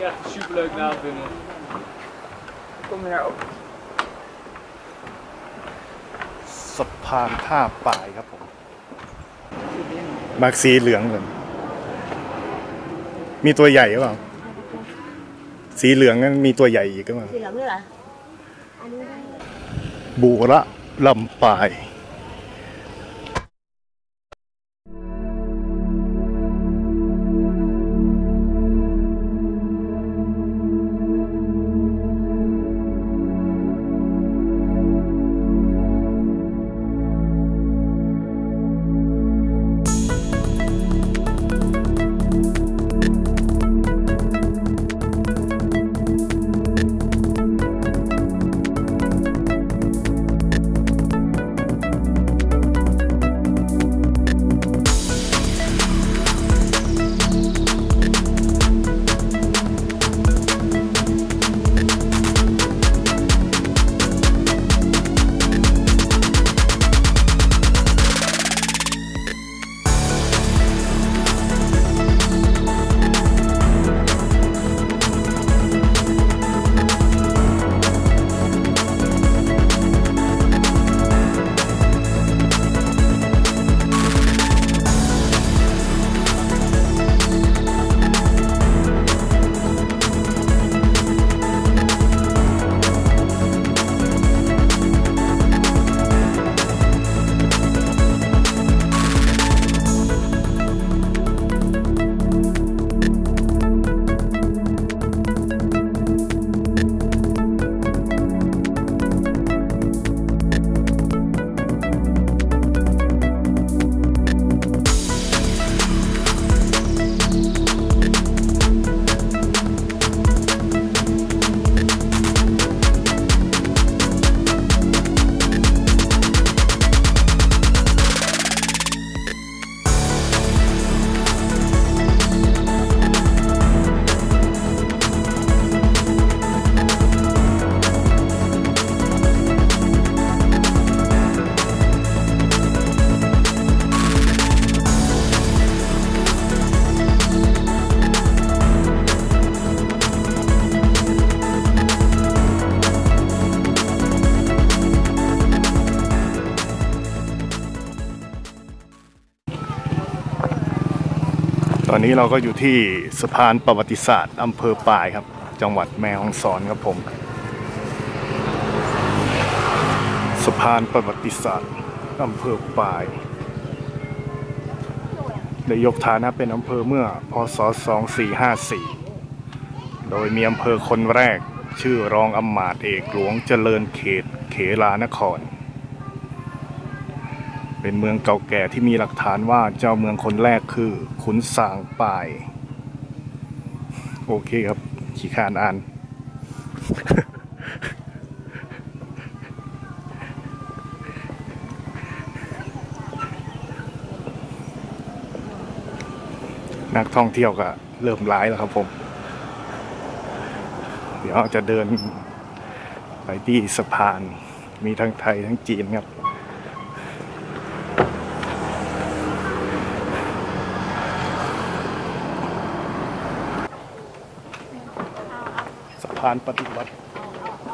niet echt een superleuk naam vinden. Kom je daar ook? สะพานท่าป่ายครับผมมักสีเหลืองเลย มีตัวใหญ่หรือเปล่าสีเหลืองนั่นแหละ มีตัวใหญ่อีกหรือเปล่าบุระลำปาย ตอนนี้เราก็อยู่ที่สะพานประวัติศาสตร์อำเภอปายครับจังหวัดแม่ฮ่องสอนครับผมก็เป็นสะพานที่มีความยาวประมาณ100 เมตรนะครับผมก็เป็นสะพานที่มีความยาวประมาณ100 เมตร ได้ยกฐานะเป็นอำเภอเมื่อพ.ศ. 2454โดยมีอำเภอคนแรกชื่อรองอำมาตย์เอกหลวงเจริญเขตเขลานคร เป็นเมืองเก่าแก่ที่มีหลักฐานว่าเจ้าเมืองคนแรกคือขุนสางป่ายเป็นเจ้าเมืองที่มีชื่อเสียงโด่งดังในเขตเขลาและเขตเขลานครเป็นเมืองที่มีชื่อเสียงโด่งดังในเขตเขลาและเขตเขลานคร โอเคครับขี้คานอ่าน นักท่องเที่ยวก็เริ่มร้ายแล้วครับผมเดี๋ยวจะเดินไปที่สะพานมีทั้งไทยทั้งจีนครับ สะพานปฏิวัติ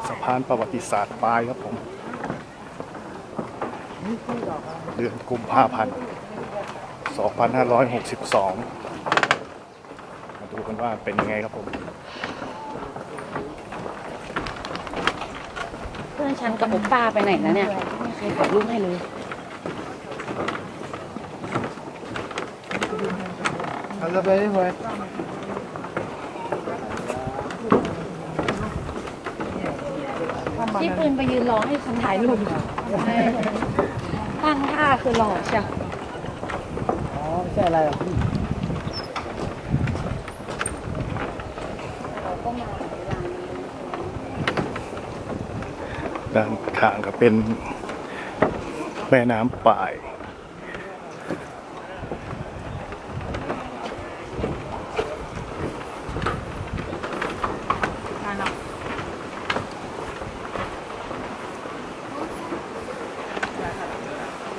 สะพานประวัติศาสตร์ปายครับผม เดือนกุมภาพันธ์ 2562 มาดูกันว่าเป็นไงครับผมเพื่อนฉันกับผมป้าไปไหนแล้วเนี่ยใครถ่ายรูปให้เลยเอาไปได้ไหม ที่ปืนไปยืนรอให้คนถ่ายรูปตั้งท่าคือหล่อเชียวเดี๋ยวเราจะเดินไปที่สะพานประวัติศาสตร์ปายครับผม ด้านข้างก็เป็นแม่น้ำปาย เดินไปเรื่อยๆครับผ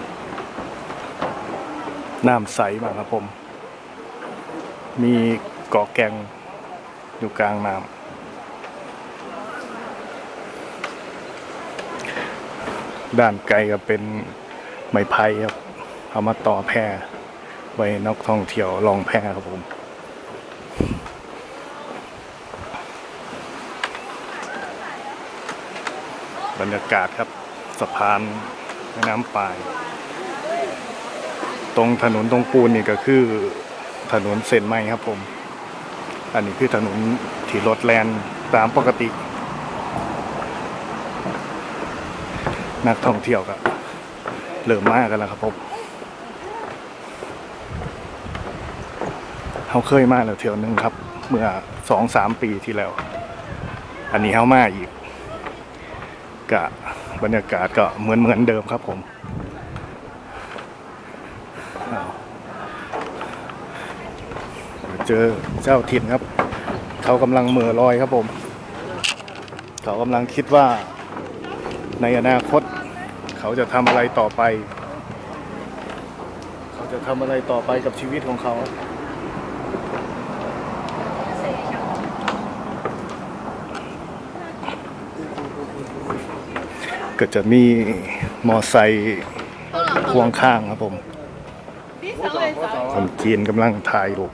ม น้ำใสมากครับผมมีเกาะแกงอยู่กลางน้ำด้านไกลก็เป็นไม้ไผ่ครับเอามาต่อแพไว้นักท่องเที่ยวลองแพครับผมบรรยากาศครับสะพานแม่น้ำปายตรงถนนตรงปูนนี่ก็คือถนนเส้นใหม่ครับผมอันนี้คือถนนที่รถแล่นตามปกตินักท่องเที่ยวครับเริ่มมากกันแล้วครับผมเขาเคยมาแล้วเที่ยวนึงครับเมื่อ 2-3 ปีที่แล้วอันนี้เขามาอีกกะบรรยากาศก็เหมือนเดิมครับผมเจอเจ้าถิ่นครับเขากำลังเหม่อลอยครับผมเขากำลังคิดว่าในอนาคตเขาจะทำอะไรต่อไปเขาจะทำอะไรต่อไปกับชีวิตของเขาก็จะมีมอไซค์พ่วงข้างครับผมคนจีนกำลังถ่ายรูป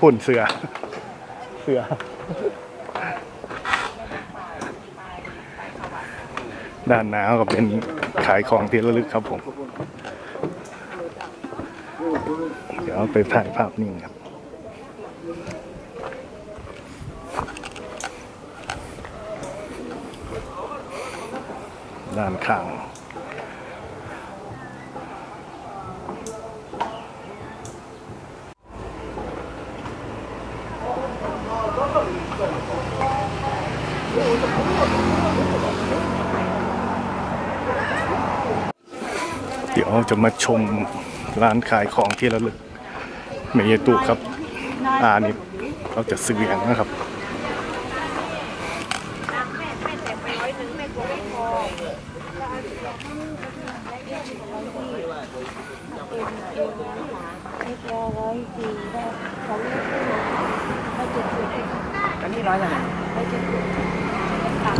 หุ่นเสือด้านหน้าก็เป็นขายของที่ระลึกครับผมเดี๋ยวไปถ่ายภาพนิ่งครับด้านข้างเดี๋ยวจะมาชมร้านขายของที่ระลึกเมยตุครับนี่เราจะซื้ออย่างนะครับ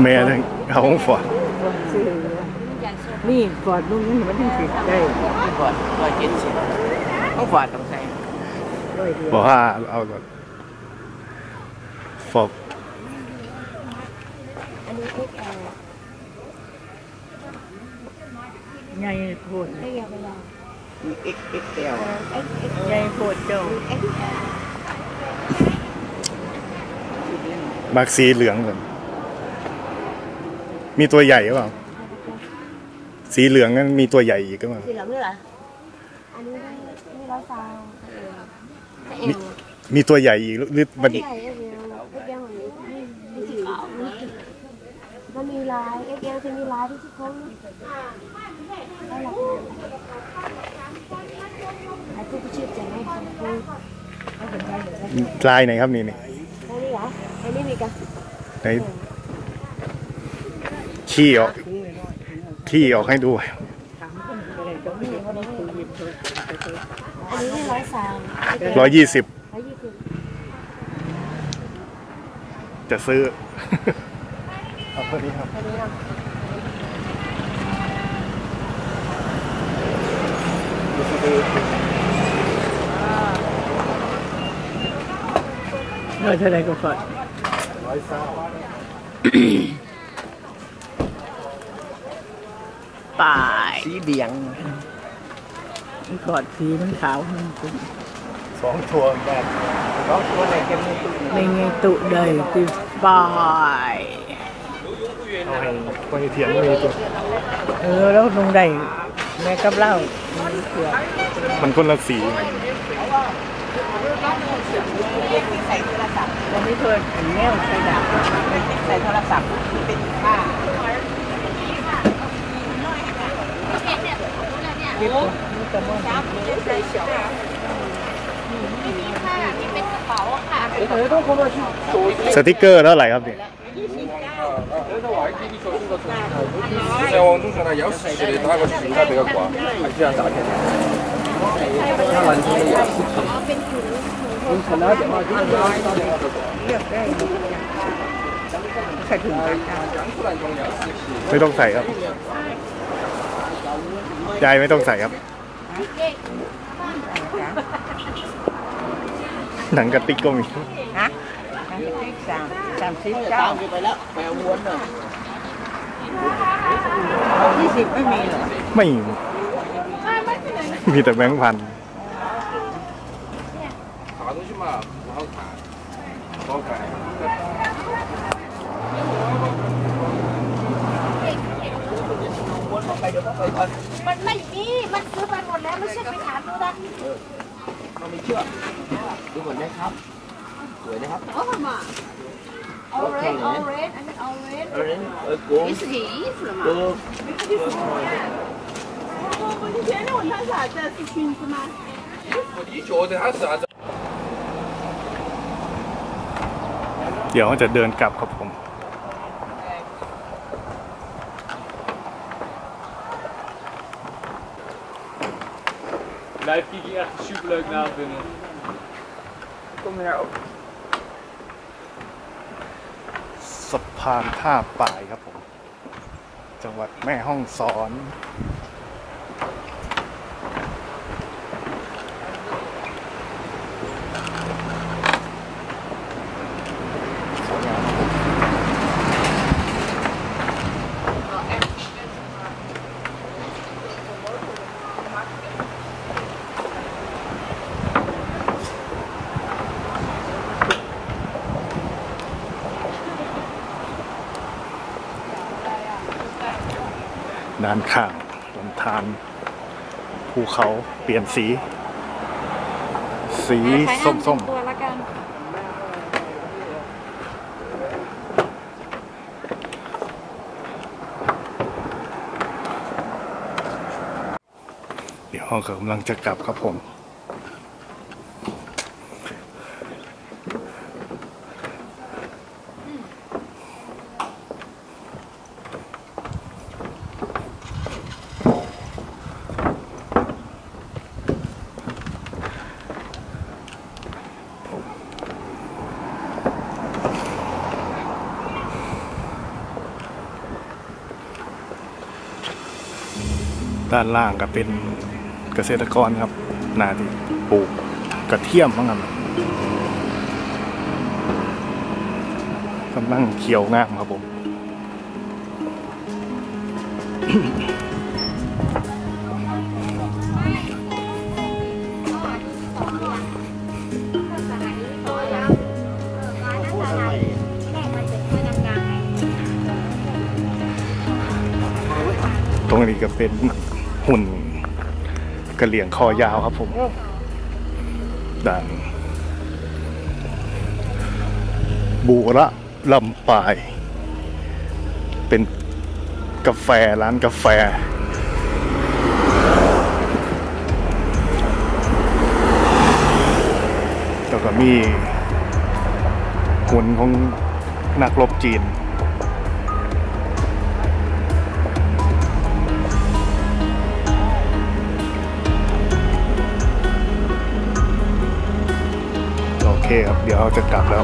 แม่เลยเอาของฝอดนี่ฝอดรุ่นนี้มันต้องติดได้ฝอด 170ต้องฝอดต้องใส่บอกว่าเอาฝอดใหญ่โพดXXLใหญ่โพดเจ้ามักสีเหลืองเหมือนมีตัวใหญ่หรือเปล่าสีเหลืองนั้นมีตัวใหญ่อีกก็มั้งสีเหลืองนี่เหรออันนี้นี่ร้อยซาวมีตัวใหญ่อีกหรือมันมีลายเอเกลจะมีลายที่ชุดเขาลายไหนครับนี่ไม่มีกันไหนขี้ออกให้ดูอันนี้120จะซื้อเอาตัวนี้ครับเราจะได้ก็ฝากป่าสีเดียงกอดสีมันขาวมันคุณ2 ตัวแบบ2 ตัวในเกมนี้ในไงตุเดยติบายไปเถียงเลยตัวแล้วลงได้แม่กับเล่ามันคนละสีใส่โทรศัพท์เราไม่เคยเห็นแง่ใส่ดาบใส่โทรศัพท์เป็นผ้านี่เป็นกระเป๋า สติ๊กเกอร์เท่าไหร่ครับเนี่ยไม่ต้องใส่ครับยายไม่ต้องใส่ครับหนังกระติกก็มีฮะหนังกระติก39ไปแล้วแปลว้วนเลย20ไม่มีเหรอไม่มีแต่แบงค์พันมันไม่มีมันซื้อไปหมดแล้วไม่ใช่ไปถามดูนะเราไม่เชื่อดูหมดได้ครับสวยนะครับโอ้มาorange อันนี้ orange โก้สีสวยมาก我以前呢我那啥子是裙子吗我以前的它是啥子เดี๋ยวจะเดินกลับครับผมBlijf Kiki echt superleuk naam vinden. Kom hier ook. สะพานท่าป่ายครับผมจังหวัดแม่ฮ่องสอนด้านข้างลำธารภูเขาเปลี่ยนสีส้มๆตัวละกันเดี๋ยวเรากำลังจะกลับครับผมด้านล่างก็เป็นเกษตรกรครับนาที่ปลูกกระเทียมบ้างครับกำลังเขียวงามครับผม ตรงนี้ก็เป็นหุ่นกระเหลี่ยงคอยาวครับผมดังบูระลำปายเป็นกาแฟร้านกาแฟแล้วก็มีหุ่นของนักรบจีนโอเคครับเดี๋ยวเราจะกลับแล้ว